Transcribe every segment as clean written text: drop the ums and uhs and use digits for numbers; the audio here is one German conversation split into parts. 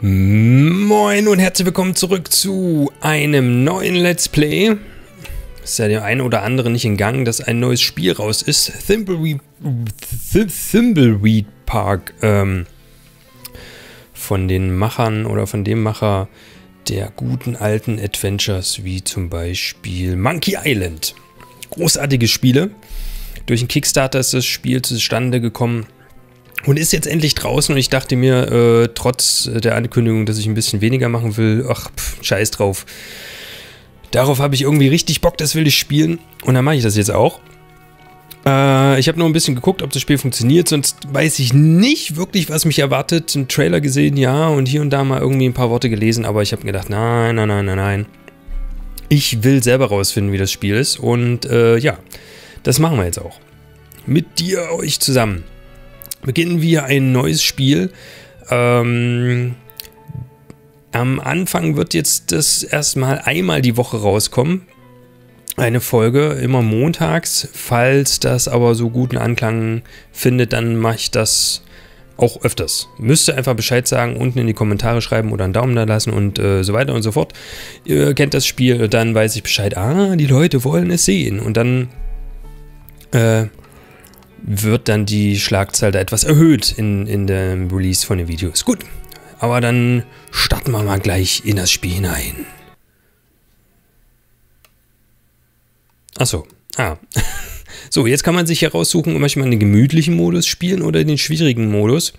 Moin und herzlich willkommen zurück zu einem neuen Let's Play. Ist ja der eine oder andere nicht entgangen, dass ein neues Spiel raus ist. Thimbleweed Park von den Machern oder von dem Macher der guten alten Adventures wie zum Beispiel Monkey Island. Großartige Spiele. Durch den Kickstarter ist das Spiel zustande gekommen. Und ist jetzt endlich draußen und ich dachte mir, trotz der Ankündigung, dass ich ein bisschen weniger machen will, ach, scheiß drauf. Darauf habe ich irgendwie richtig Bock, das will ich spielen. Und dann mache ich das jetzt auch. Ich habe noch ein bisschen geguckt, ob das Spiel funktioniert, sonst weiß ich nicht wirklich, was mich erwartet. Einen Trailer gesehen, ja, und hier und da mal irgendwie ein paar Worte gelesen, aber ich habe mir gedacht, nein. Ich will selber rausfinden, wie das Spiel ist und ja, das machen wir jetzt auch. Mit dir, euch zusammen. Beginnen wir ein neues Spiel. Am Anfang wird jetzt das erstmal einmal die Woche rauskommen. Eine Folge, immer montags. Falls das aber so guten Anklang findet, dann mache ich das auch öfters. Müsst ihr einfach Bescheid sagen, unten in die Kommentare schreiben oder einen Daumen da lassen und so weiter und so fort. Ihr kennt das Spiel, dann weiß ich Bescheid. Ah, die Leute wollen es sehen. Und dann wird dann die Schlagzahl da etwas erhöht in dem Release von den Videos. Gut, aber dann starten wir mal gleich in das Spiel hinein. Achso, So, jetzt kann man sich heraussuchen, möchte man den gemütlichen Modus spielen oder den schwierigen Modus.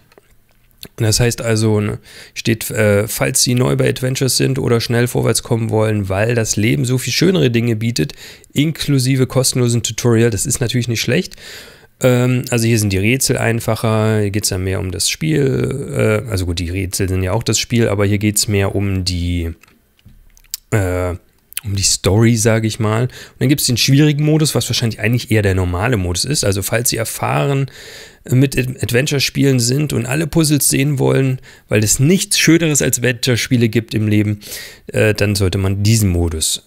Und das heißt also, steht, falls Sie neu bei Adventures sind oder schnell vorwärts kommen wollen, weil das Leben so viel schönere Dinge bietet, inklusive kostenlosen Tutorial, das ist natürlich nicht schlecht. Also hier sind die Rätsel einfacher, hier geht es ja mehr um das Spiel, also gut, die Rätsel sind ja auch das Spiel, aber hier geht es mehr um die Story, sage ich mal. Und dann gibt es den schwierigen Modus, was wahrscheinlich eigentlich eher der normale Modus ist, also falls Sie erfahren mit Adventure-Spielen sind und alle Puzzles sehen wollen, weil es nichts Schöneres als Adventure-Spiele gibt im Leben, dann sollte man diesen Modus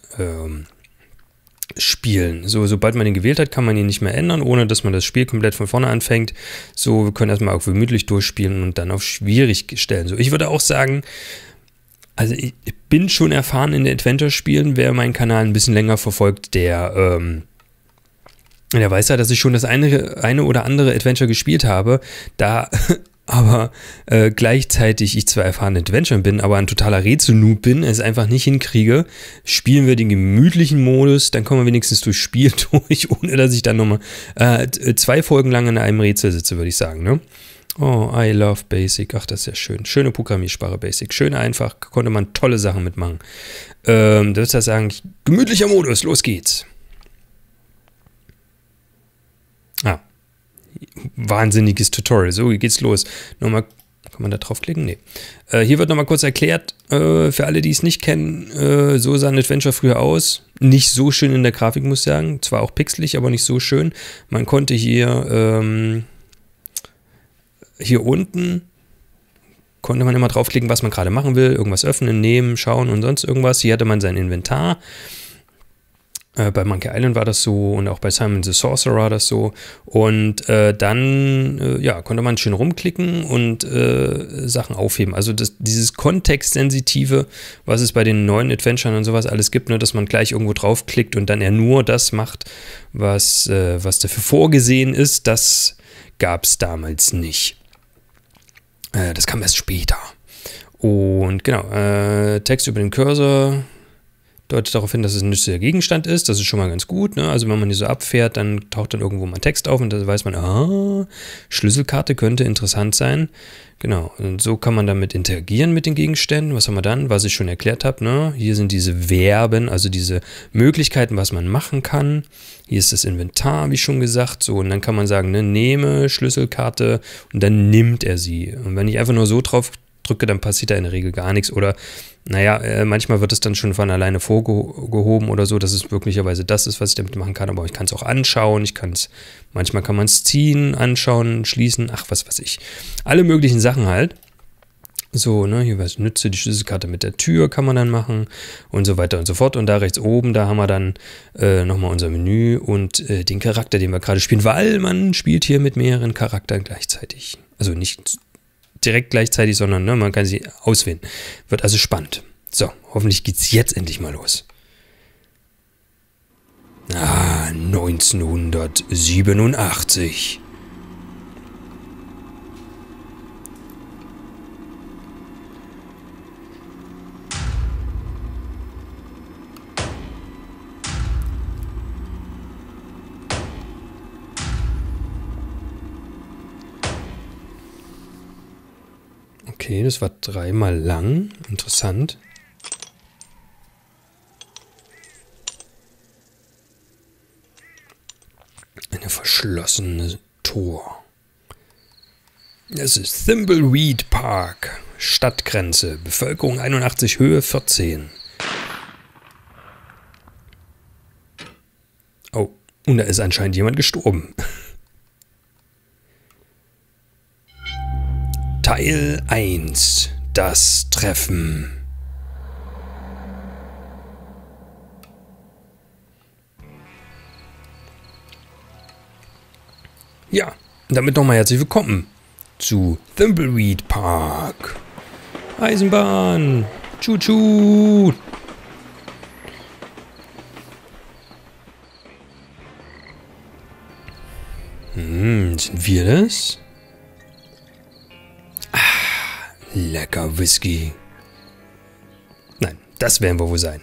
spielen. So, sobald man den gewählt hat, kann man ihn nicht mehr ändern, ohne dass man das Spiel komplett von vorne anfängt. So, wir können erstmal auch gemütlich durchspielen und dann auf schwierig stellen. So, ich würde auch sagen, also ich bin schon erfahren in den Adventure-Spielen. Wer meinen Kanal ein bisschen länger verfolgt, der weiß ja, dass ich schon das eine oder andere Adventure gespielt habe, da aber gleichzeitig ich zwar erfahren Adventure bin, aber ein totaler Rätsel-Noob bin, es einfach nicht hinkriege, spielen wir den gemütlichen Modus, dann kommen wir wenigstens durchs Spiel durch, ohne dass ich dann nochmal 2 Folgen lang in einem Rätsel sitze, würde ich sagen, ne? Oh, I love Basic, ach, das ist ja schön. Schöne Programmiersprache Basic, schön einfach, konnte man tolle Sachen mitmachen. Da würde ich sagen, gemütlicher Modus, los geht's. Wahnsinniges Tutorial. So, geht's los. Nochmal, kann man da draufklicken? Nee. Hier wird nochmal kurz erklärt, für alle, die es nicht kennen, so sah ein Adventure früher aus. Nicht so schön in der Grafik, muss ich sagen. Zwar auch pixelig, aber nicht so schön. Man konnte hier, hier unten, konnte man immer draufklicken, was man gerade machen will. Irgendwas öffnen, nehmen, schauen und sonst irgendwas. Hier hatte man sein Inventar. Bei Monkey Island war das so und auch bei Simon the Sorcerer war das so. Und dann ja, konnte man schön rumklicken und Sachen aufheben. Also dieses Kontextsensitive, was es bei den neuen Adventuren und sowas alles gibt, ne, dass man gleich irgendwo draufklickt und dann nur das macht, was dafür vorgesehen ist, das gab es damals nicht. Das kam erst später. Und genau, Text über den Cursor deutet darauf hin, dass es ein nützlicher Gegenstand ist. Das ist schon mal ganz gut, ne? Also wenn man hier so abfährt, dann taucht dann irgendwo mal Text auf und dann weiß man, ah, Schlüsselkarte könnte interessant sein. Genau, und so kann man damit interagieren mit den Gegenständen. Was haben wir dann? Was ich schon erklärt habe, ne? Hier sind diese Verben, also diese Möglichkeiten, was man machen kann. Hier ist das Inventar, wie schon gesagt. So, und dann kann man sagen, ne, nehme Schlüsselkarte und dann nimmt er sie. Und wenn ich einfach nur so drauf drücke, dann passiert da in der Regel gar nichts oder naja, manchmal wird es dann schon von alleine vorgehoben oder so, dass es möglicherweise das ist, was ich damit machen kann, aber ich kann es auch anschauen, ich kann es, manchmal kann man es ziehen, anschauen, schließen, ach, was weiß ich. Alle möglichen Sachen halt. So, ne, hier was nütze die Schlüsselkarte mit der Tür, kann man dann machen und so weiter und so fort. Und da rechts oben, da haben wir dann nochmal unser Menü und den Charakter, den wir gerade spielen, weil man spielt hier mit mehreren Charakteren gleichzeitig. Also nicht direkt gleichzeitig, sondern ne, man kann sie auswählen. Wird also spannend. So, hoffentlich geht's jetzt endlich mal los. Ah, 1987. Okay, das war dreimal lang. Interessant. Eine verschlossene Tor. Es ist Thimbleweed Park. Stadtgrenze. Bevölkerung 81, Höhe 14. Oh, und da ist anscheinend jemand gestorben. Teil 1. Das Treffen. Ja, damit nochmal herzlich willkommen zu Thimbleweed Park. Eisenbahn. Tschu-tschu. Sind wir das? Lecker Whisky. Nein, das werden wir wohl sein.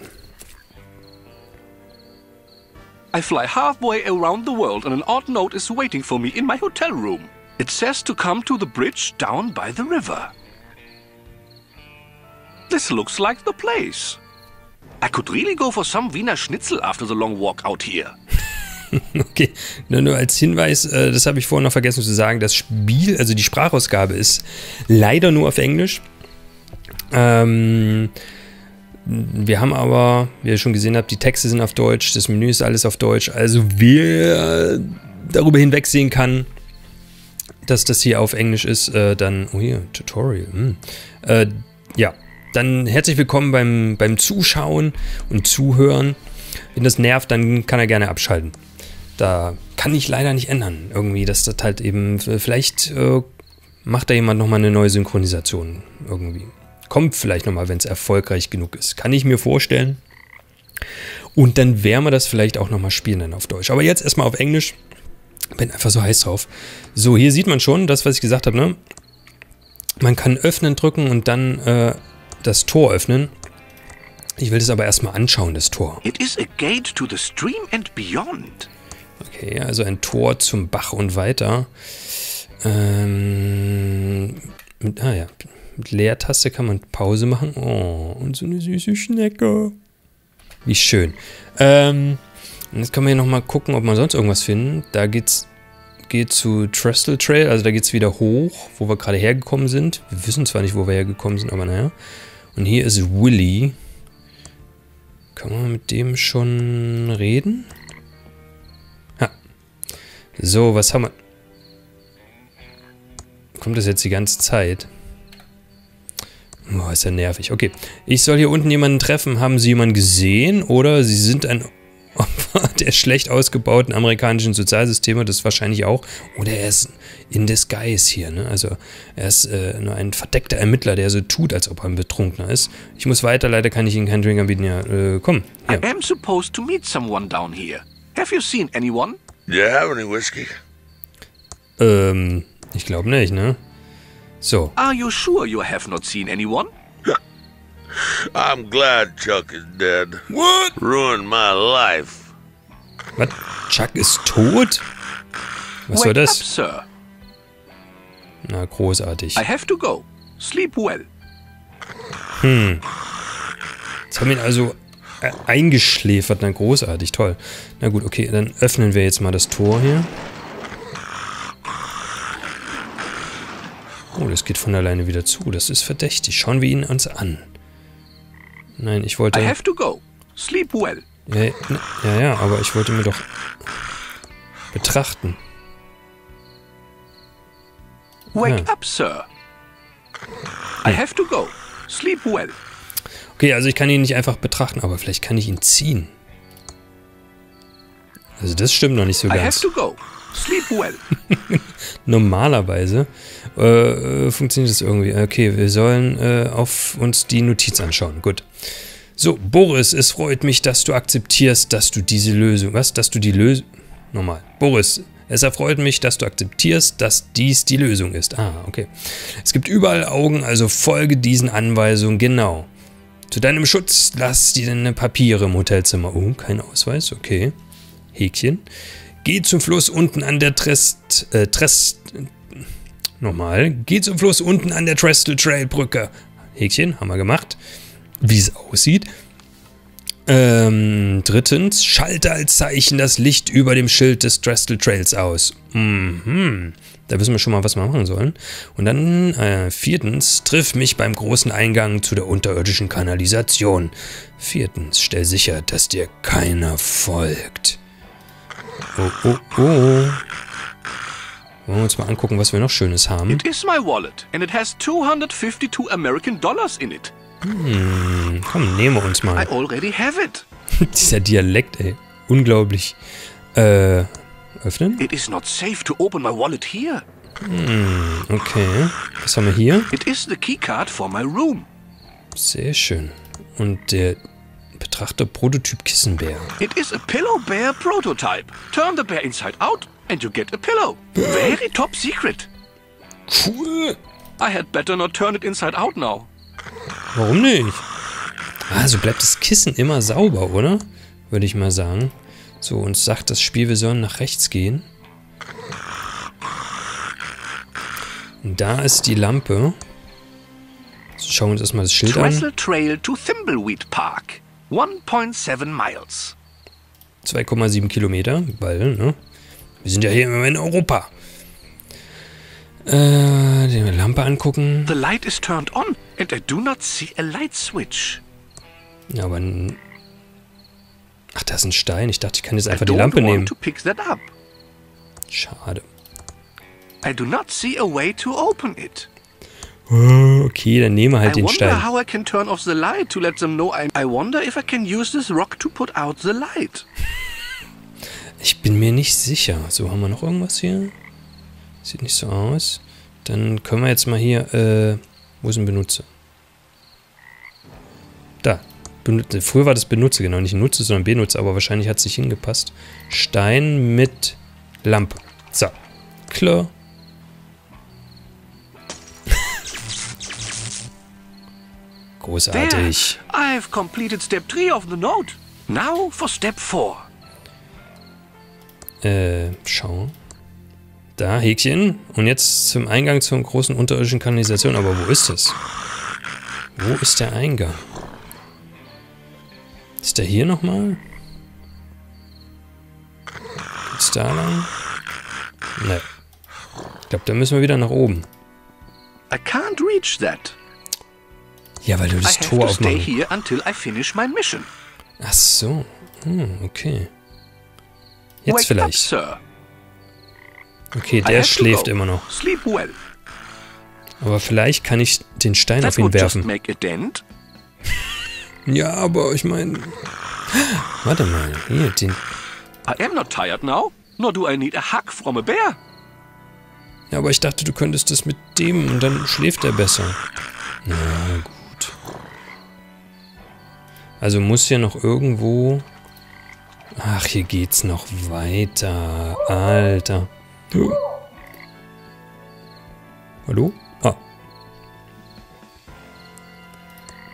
I fly halfway around the world and an odd note is waiting for me in my hotel room. It says to come to the bridge down by the river. This looks like the place. I could really go for some Wiener Schnitzel after the long walk out here. Okay, nur als Hinweis, das habe ich vorhin noch vergessen zu sagen, das Spiel, also die Sprachausgabe ist leider nur auf Englisch. Wir haben aber, wie ihr schon gesehen habt, die Texte sind auf Deutsch, das Menü ist alles auf Deutsch, also wer darüber hinwegsehen kann, dass das hier auf Englisch ist, dann, oh hier, Tutorial, ja, dann herzlich willkommen beim Zuschauen und Zuhören. Wenn das nervt, dann kann er gerne abschalten. Da kann ich leider nicht ändern, irgendwie, dass das halt eben, vielleicht macht da jemand nochmal eine neue Synchronisation irgendwie. Kommt vielleicht nochmal, wenn es erfolgreich genug ist. Kann ich mir vorstellen. Und dann werden wir das vielleicht auch nochmal spielen dann auf Deutsch. Aber jetzt erstmal auf Englisch. Bin einfach so heiß drauf. So, hier sieht man schon, das, was ich gesagt habe, ne? Man kann öffnen drücken und dann das Tor öffnen. Ich will das aber erstmal anschauen, das Tor. It is a gate to the stream and beyond. Okay, also ein Tor zum Bach und weiter. Ja. Mit Leertaste kann man Pause machen. Oh, und so eine süße Schnecke. Wie schön. Jetzt können wir hier nochmal gucken, ob wir sonst irgendwas finden. Da geht zu Trestle Trail, also da geht's wieder hoch, wo wir gerade hergekommen sind. Wir wissen zwar nicht, wo wir hergekommen sind, aber naja. Und hier ist Willy. Kann man mit dem schon reden? Ha. So, was haben wir? Kommt das jetzt die ganze Zeit? Boah, ist ja nervig. Okay, ich soll hier unten jemanden treffen. Haben Sie jemanden gesehen? Oder Sie sind ein Opfer der schlecht ausgebauten amerikanischen Sozialsysteme. Das wahrscheinlich auch. Oder er ist in Disguise hier. Ne? Also er ist nur ein verdeckter Ermittler, der so tut, als ob er ein Betrunkener ist. Ich muss weiter. Leider kann ich Ihnen keinen Drink anbieten. Ja, komm. Ja. I am supposed to meet someone down here. Have you seen anyone? Do you have any whiskey? Ich glaube nicht, ne? So. Are you sure you have not seen anyone? I'm glad Chuck is dead. What? Ruined my life. Was? Chuck ist tot? Was soll das? Wake up, sir. Na, großartig. I have to go. Sleep well. Jetzt haben wir ihn also eingeschläfert. Na, großartig. Toll. Na gut, okay. Dann öffnen wir jetzt mal das Tor hier. Oh, das geht von alleine wieder zu. Das ist verdächtig. Schauen wir ihn uns an. Nein, ich wollte... I have to go. Sleep well. Ja, aber ich wollte mir doch... betrachten. Wake up, sir. I have to go. Sleep well. Okay, also ich kann ihn nicht einfach betrachten, aber vielleicht kann ich ihn ziehen. Also das stimmt noch nicht so ganz. I have to go. Sleep well. Normalerweise funktioniert das irgendwie. Okay, wir sollen auf uns die Notiz anschauen. Gut. So, Boris, es freut mich, dass du akzeptierst, dass du diese Lösung... Was? Dass du die Lösung... Nochmal. Boris, es erfreut mich, dass du akzeptierst, dass dies die Lösung ist. Ah, okay. Es gibt überall Augen, also folge diesen Anweisungen genau. Zu deinem Schutz, lass dir deine Papiere im Hotelzimmer. Oh, kein Ausweis, okay. Häkchen. Geh zum Fluss unten an der Geh zum Fluss unten an der Trestle Trail Brücke. Häkchen, haben wir gemacht. Wie es aussieht. Drittens, schalte als Zeichen das Licht über dem Schild des Trestle Trails aus. Mhm. Da wissen wir schon mal, was wir machen sollen. Und dann, viertens, triff mich beim großen Eingang zu der unterirdischen Kanalisation. Viertens, stell sicher, dass dir keiner folgt. Oh, oh, oh. Wollen wir uns mal angucken, was wir noch Schönes haben. It is my wallet and it has $252 American in it. Hm, komm, nehmen wir uns mal. I already have it. Dieser Dialekt, ey. Unglaublich. Öffnen? It is not safe to open my wallet here. Hm, okay. Was haben wir hier? It is the keycard for my room. Sehr schön. Und der Betrachter Prototyp Kissenbär. It is a pillow bear prototype. Turn the bear inside out and you get a pillow. Very top secret. Cool. I had better not turn it inside out now. Warum nicht? Also bleibt das Kissen immer sauber, oder? Würde ich mal sagen. So, uns sagt das Spiel, wir sollen nach rechts gehen. Und da ist die Lampe. So, schauen wir uns erstmal das Schild an. Trestle Trail to Thimbleweed Park. 1.7 Miles. 2,7 Kilometer, weil, ne? Wir sind ja hier in Europa. Die Lampe angucken. The light is turned on and I do not see a light switch. Ja, aber... Ach, da ist ein Stein. Ich dachte, ich kann jetzt einfach die Lampe nehmen. To pick that up. Schade. I do not see a way to open it. Oh, okay, dann nehmen wir halt den Stein. I wonder how I can turn off the light to let them know I wonder if I can use this rock to put out the light. Ich bin mir nicht sicher. So, haben wir noch irgendwas hier? Sieht nicht so aus. Dann können wir jetzt mal hier, wo ist ein Benutzer? Da. Früher war das Benutze, genau. Nicht Nutze, sondern Benutze, aber wahrscheinlich hat es nicht hingepasst. Stein mit Lampe. So. Klar. Großartig. There, I've completed Step 3 of the note. Now for Step 4. Schauen. Da, Häkchen. Und jetzt zum Eingang zur großen unterirdischen Kanalisation. Aber wo ist es? Wo ist der Eingang? Ist der hier nochmal? Geht's da lang? Ne. Ich glaube, da müssen wir wieder nach oben. I can't reach that. Ja, weil du das Tor aufmachst. I have to stay here until I finish my mission. Ach so. Hm, okay. Jetzt vielleicht. Okay, der schläft immer noch. Aber vielleicht kann ich den Stein auf ihn werfen. Ja, aber ich meine... Warte mal, hier, den... Ja, aber ich dachte, du könntest das mit dem und dann schläft er besser. Na gut. Also muss ja noch irgendwo... Ach, hier geht's noch weiter. Alter. Oh. Hallo? Ah.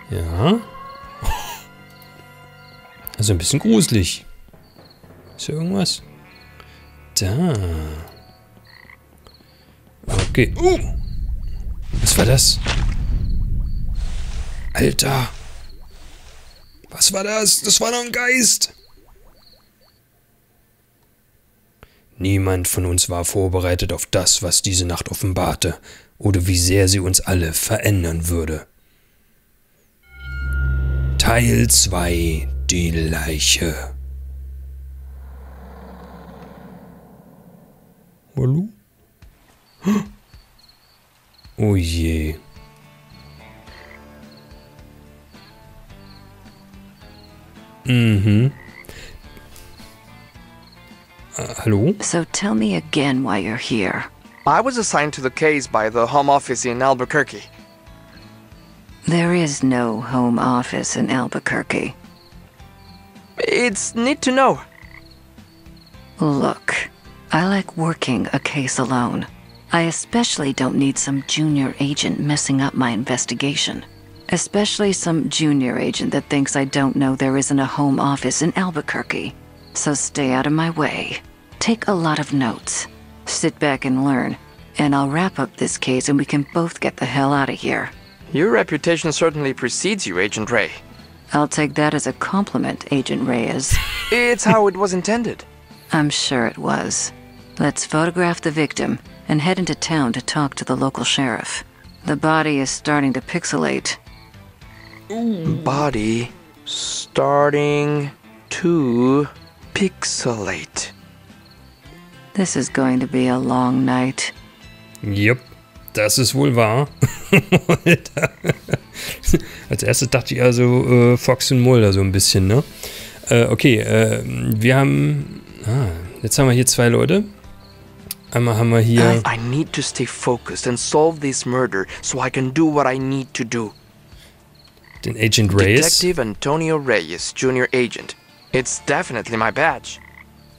Ja. Also ein bisschen gruselig. Ist ja irgendwas? Da. Okay. Oh. Was war das? Alter. Was war das? Das war doch ein Geist. Niemand von uns war vorbereitet auf das, was diese Nacht offenbarte, oder wie sehr sie uns alle verändern würde. Teil 2 – Die Leiche. Hallo? Oh je. Mhm. Hallo? So tell me again why you're here. I was assigned to the case by the Home Office in Albuquerque. There is no Home Office in Albuquerque. It's neat to know. Look, I like working a case alone. I especially don't need some junior agent messing up my investigation. Especially some junior agent that thinks I don't know there isn't a home office in Albuquerque. So stay out of my way. Take a lot of notes. Sit back and learn. And I'll wrap up this case and we can both get the hell out of here. Your reputation certainly precedes you, Agent Ray. I'll take that as a compliment, Agent Reyes. It's how it was intended. I'm sure it was. Let's photograph the victim and head into town to talk to the local sheriff. The body is starting to pixelate. Body starting to pixelate. This is going to be a long night. Yep, das ist wohl wahr. Als erstes dachte ich also Fox und Mulder so ein bisschen, ne? Okay, wir haben... jetzt haben wir hier zwei Leute. Einmal haben wir hier... I need to stay focused and solve this murder so I can do what I need to do. Den Agent Reyes. Detective Antonio Reyes, Junior Agent. It's definitely my badge.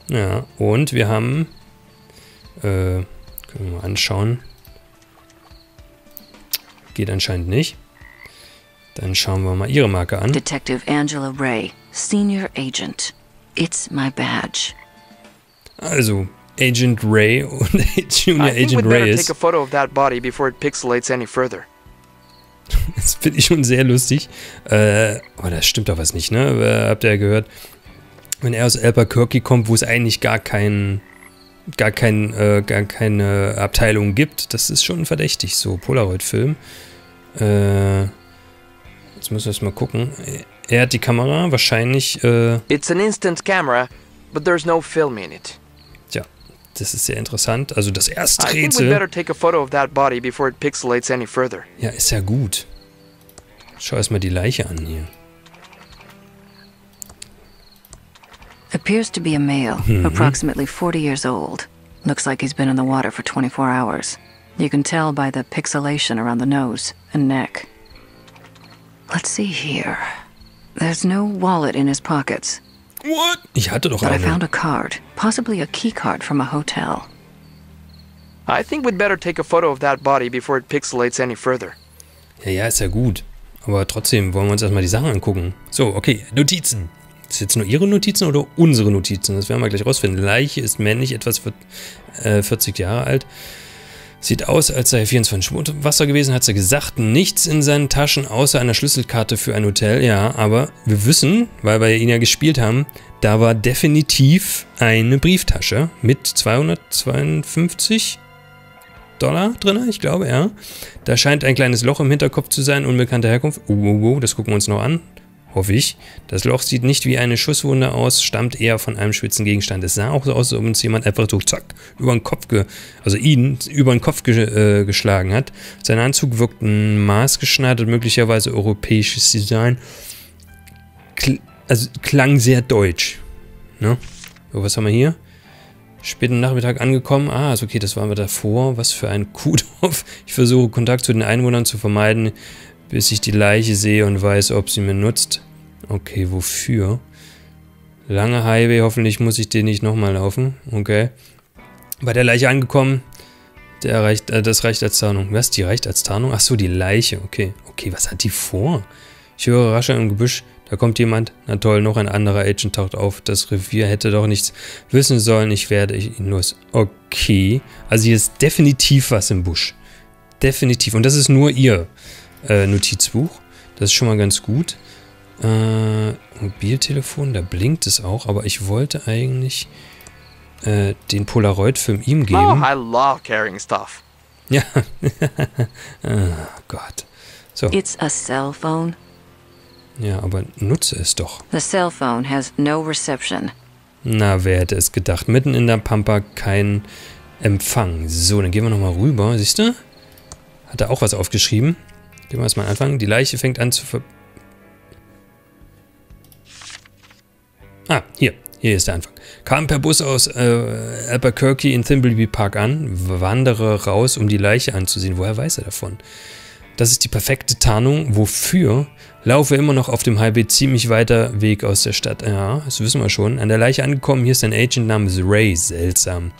Ja, und wir haben... können wir mal anschauen. Geht anscheinend nicht. Dann schauen wir mal ihre Marke an. Detective Angela Ray, Senior Agent. It's my badge. Also, Agent Ray und Junior Agent Reyes. Das finde ich schon sehr lustig. Oh, das stimmt doch was nicht, ne? Habt ihr ja gehört? Wenn er aus Albuquerque kommt, wo es eigentlich gar keine Abteilung gibt, das ist schon verdächtig, so Polaroid-Film. Jetzt müssen wir erstmal gucken. Er hat die Kamera, wahrscheinlich. It's an instant camera, but there's no film in it. Tja, das ist sehr interessant. Also das erste Rätsel. Ja, ist ja gut. Schau erstmal die Leiche an hier. Appears to be a male, approximately 40 years old. Looks like he's been in the water for 24 hours. You can tell by the pixelation around the nose and neck. Let's see here. There's no wallet in his pockets. What? Ich hatte doch eine. But I found a card, possibly a key card from a hotel. I think we'd better take a photo of that body before it pixelates any further. Ja, ja, ist ja gut. Aber trotzdem wollen wir uns erstmal die Sachen angucken. So, okay, Notizen. Ist jetzt nur ihre Notizen oder unsere Notizen? Das werden wir gleich rausfinden. Leiche ist männlich, etwas 40 Jahre alt. Sieht aus, als sei er 24 Stunden unter Wasser gewesen, hat sie gesagt. Nichts in seinen Taschen, außer einer Schlüsselkarte für ein Hotel. Ja, aber wir wissen, weil wir ihn ja gespielt haben, da war definitiv eine Brieftasche mit $252 drin, ich glaube, ja. Da scheint ein kleines Loch im Hinterkopf zu sein, unbekannter Herkunft. Oh, das gucken wir uns noch an. Hoffe ich. Das Loch sieht nicht wie eine Schusswunde aus, stammt eher von einem schwitzen Gegenstand. Es sah auch so aus, als ob uns jemand einfach so zack, über den Kopf, geschlagen hat. Sein Anzug wirkt maßgeschneidert, möglicherweise europäisches Design. Klang sehr deutsch. Ne? So, was haben wir hier? Späten Nachmittag angekommen. Ist okay, das waren wir davor. Was für ein Kuhdorf. Ich versuche, Kontakt zu den Einwohnern zu vermeiden, bis ich die Leiche sehe und weiß, ob sie mir nutzt. Okay, wofür? Lange Highway, hoffentlich muss ich den nicht nochmal laufen. Okay. Bei der Leiche angekommen. Das reicht als Tarnung. Was, die reicht als Tarnung? Achso, die Leiche, okay. Okay, was hat die vor? Ich höre Rascheln im Gebüsch. Da kommt jemand. Na toll, noch ein anderer Agent taucht auf. Das Revier hätte doch nichts wissen sollen. Ich werde ihn los. Okay. Also hier ist definitiv was im Busch. Definitiv. Und das ist nur ihr Notizbuch. Das ist schon mal ganz gut. Mobiltelefon, da blinkt es auch, aber ich wollte eigentlich den Polaroid-Film ihm geben. Oh, I love carrying stuff. Ja. Gott. So. It's a cell phone. Ja, aber nutze es doch. The cell phone has no reception. Na, wer hätte es gedacht? Mitten in der Pampa kein Empfang. So, dann gehen wir nochmal rüber. Siehst du? Hat er auch was aufgeschrieben? Gehen wir erstmal anfangen. Die Leiche fängt an zu hier. Hier ist der Anfang. Kam per Bus aus Albuquerque in Thimbleweed Park an, wandere raus, um die Leiche anzusehen. Woher weiß er davon? Das ist die perfekte Tarnung. Wofür? Laufe immer noch auf dem Highway, ziemlich weiter Weg aus der Stadt. Ja, das wissen wir schon. An der Leiche angekommen, hier ist ein Agent namens Ray. Seltsam.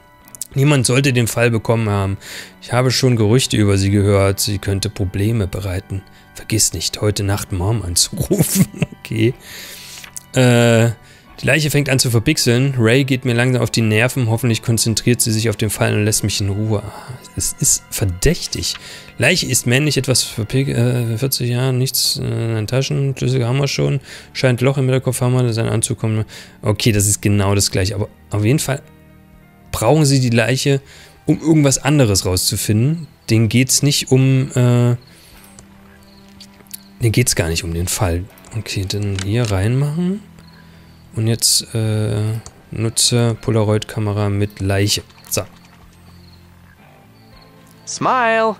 Niemand sollte den Fall bekommen haben. Ich habe schon Gerüchte über sie gehört. Sie könnte Probleme bereiten. Vergiss nicht, heute Nacht Mom anzurufen. Okay. Die Leiche fängt an zu verpixeln. Ray geht mir langsam auf die Nerven. Hoffentlich konzentriert sie sich auf den Fall und lässt mich in Ruhe. Es ist verdächtig. Leiche ist männlich, etwas verpixelt. 40 Jahre, nichts in den Taschen. Schlüssel haben wir schon. Scheint Loch im Hinterkopf haben wir, sein Anzug kommt. Okay, das ist genau das gleiche. Aber auf jeden Fall brauchen sie die Leiche, um irgendwas anderes rauszufinden. Denen geht's nicht um. Denen geht's gar nicht um den Fall. Okay, dann hier reinmachen. Und jetzt nutze Polaroid-Kamera mit Leiche. So. Smile.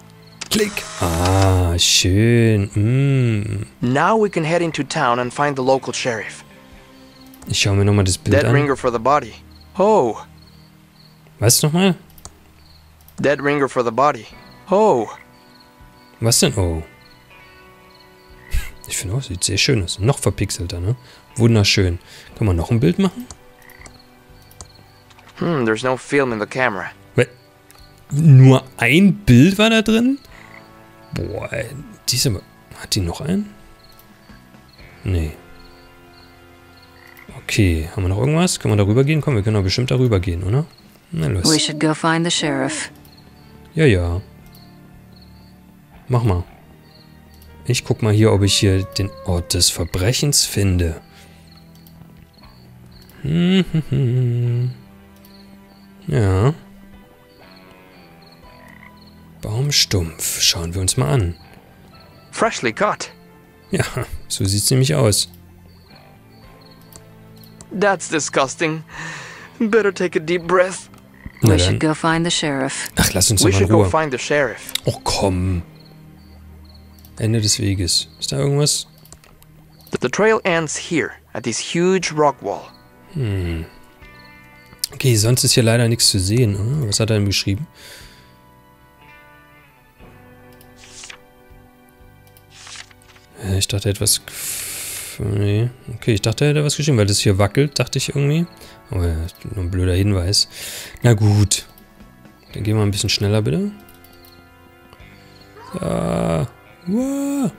Klick. Ah, schön. Mm. Now we can head into town and find the local sheriff. Ich schaue mir nochmal das Bild an. Dead ringer for the body. Oh. Was nochmal? Dead ringer for the body. Oh. Was denn? Oh. Ich finde auch, sieht sehr schön aus. Noch verpixelter, ne? Wunderschön. Kann man noch ein Bild machen? There's no film in the camera. What? Nur ein Bild war da drin? Boah, diese... Hat die noch einen? Nee. Okay, haben wir noch irgendwas? Können wir darüber gehen? Komm, wir können doch bestimmt darüber gehen, oder? Na los. We should go find the sheriff. Ja, ja. Mach mal. Ich guck mal hier, ob ich hier den Ort des Verbrechens finde. Ja. Baumstumpf. Schauen wir uns mal an. Freshly cut. Ja, so sieht's nämlich aus. That's disgusting. Better take a deep breath. We should go find the sheriff. Ach, lass uns doch mal in Ruhe. We should go find the sheriff. Oh, komm. Ende des Weges. Ist da irgendwas? The trail ends here, at this huge rock wall. Okay, sonst ist hier leider nichts zu sehen. Oder? Was hat er denn beschrieben? Ich dachte, er hätte was... Nee. Okay, ich dachte, er hätte was geschrieben, weil das hier wackelt, dachte ich irgendwie. Aber nur ein blöder Hinweis. Na gut. Dann gehen wir ein bisschen schneller, bitte. Ah... Wow.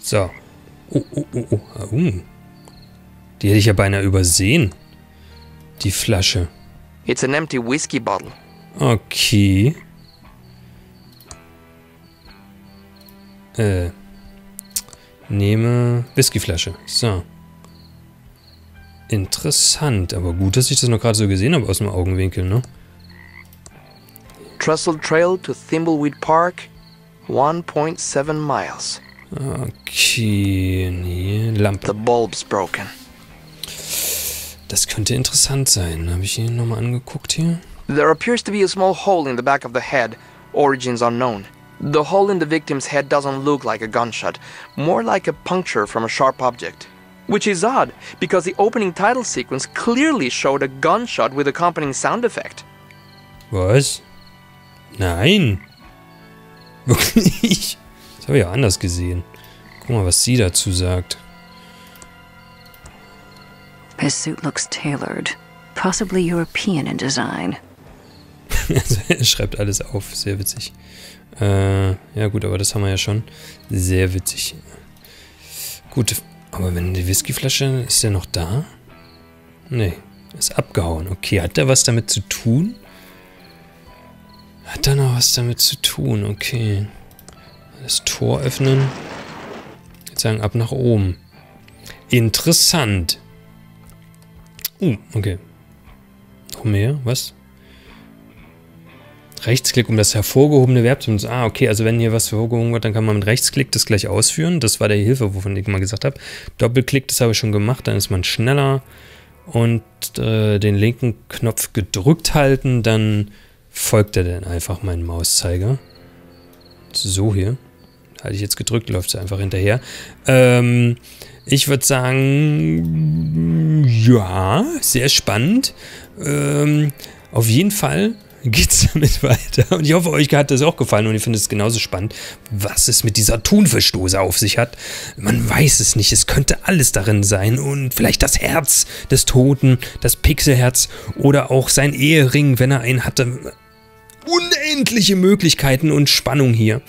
So. Oh. Die hätte ich ja beinahe übersehen. Die Flasche. It's an empty whiskey bottle. Okay. Nehme Whiskyflasche. So. Interessant, aber gut, dass ich das noch gerade so gesehen habe aus dem Augenwinkel, ne? Trestle Trail to Thimbleweed Park. 1.7 miles. Okay, nee, Lampe. The bulb's broken. Das könnte interessant sein. Habe ich hier nochmal angeguckt hier? There appears to be a small hole in the back of the head. Origins unknown. The hole in the victim's head doesn't look like a gunshot. More like a puncture from a sharp object. Which is odd, because the opening title sequence clearly showed a gunshot with accompanying sound effect. Was? Nein. Wirklich? Das habe ich ja anders gesehen. Guck mal, was sie dazu sagt. His suit looks tailored, possibly European in design. Er schreibt alles auf, sehr witzig. Ja gut, aber das haben wir ja schon. Sehr witzig. Gut, aber wenn die Whiskyflasche, ist der noch da? Nee, ist abgehauen. Okay, hat der was damit zu tun? Hat da noch was damit zu tun, okay. Das Tor öffnen. Jetzt sagen, ab nach oben. Interessant. Okay. Noch mehr, was? Rechtsklick, um das hervorgehobene Verb zu nutzen. Ah, okay, also wenn hier was hervorgehoben wird, dann kann man mit Rechtsklick das gleich ausführen. Das war der Hilfe, wovon ich mal gesagt habe. Doppelklick, das habe ich schon gemacht, dann ist man schneller. Und den linken Knopf gedrückt halten, dann... Folgt er denn einfach meinen Mauszeiger? So hier. Hatte ich jetzt gedrückt, läuft es einfach hinterher. Ich würde sagen, ja, sehr spannend. Auf jeden Fall geht es damit weiter. Und ich hoffe, euch hat das auch gefallen und ihr findet es genauso spannend, was es mit dieser Thunfischdose auf sich hat. Man weiß es nicht, es könnte alles darin sein und vielleicht das Herz des Toten, das Pixelherz oder auch sein Ehering, wenn er einen hatte. Unendliche Möglichkeiten und Spannung hier.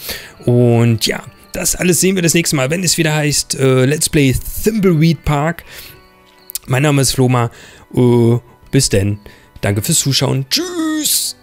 Und ja, das alles sehen wir das nächste Mal, wenn es wieder heißt Let's Play Thimbleweed Park. Mein Name ist Floma. Bis denn. Danke fürs Zuschauen. Tschüss.